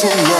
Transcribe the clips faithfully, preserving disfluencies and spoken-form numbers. feels alright.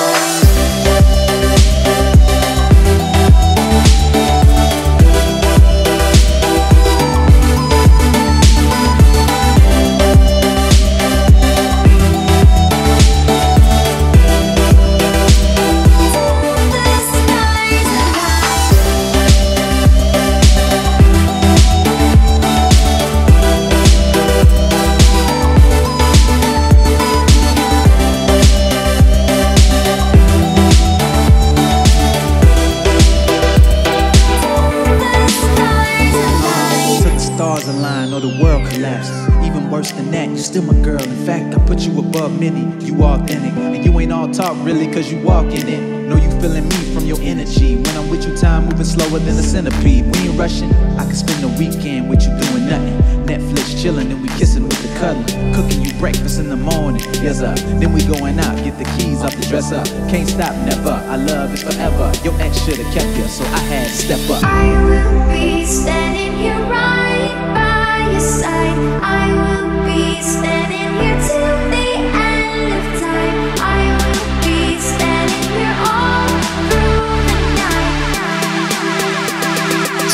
Stars align or the world collapse. Even worse than that, you're still my girl. In fact, I put you above many. You authentic, and you ain't all talk really, cause you walk in it. Know you feeling me from your energy. When I'm with you, time moving slower than a centipede. We ain't rushing, I could spend a weekend with you doing nothing. Netflix chilling and we kissing with the cuddling. Cooking you breakfast in the morning, yes up. Then we going out, get the keys off the dresser. Can't stop, never, I love it forever. Your ex should've kept you, so I had to step up. I will